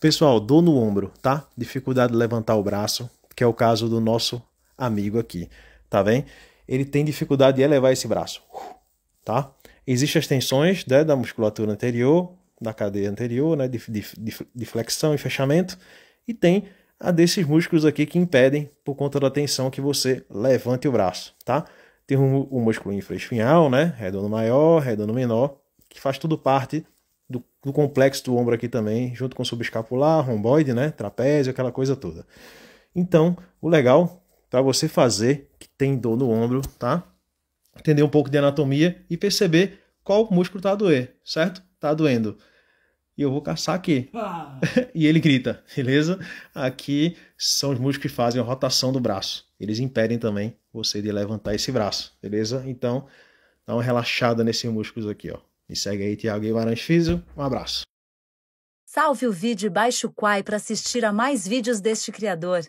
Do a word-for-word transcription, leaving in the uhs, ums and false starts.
Pessoal, dor no ombro, tá? Dificuldade de levantar o braço, que é o caso do nosso amigo aqui, tá bem? Ele tem dificuldade de elevar esse braço, tá? Existem as tensões, né, da musculatura anterior, da cadeia anterior, né, de, de, de flexão e fechamento, e tem a desses músculos aqui que impedem, por conta da tensão, que você levante o braço, tá? Tem o, o músculo infraespinhal, né, redondo maior, redondo menor, que faz tudo parte do, do complexo do ombro aqui também, junto com o subescapular, romboide, né, trapézio, aquela coisa toda. Então, o legal para você fazer que tem dor no ombro, tá? Entender um pouco de anatomia e perceber qual músculo tá a doer, certo? Tá doendo. E eu vou caçar aqui. Ah. E ele grita, beleza? Aqui são os músculos que fazem a rotação do braço. Eles impedem também você de levantar esse braço, beleza? Então, dá uma relaxada nesses músculos aqui, ó. Me segue aí, Tiago Guimarães Fisio. Um abraço. Salve o vídeo e baixe o Quai para assistir a mais vídeos deste criador.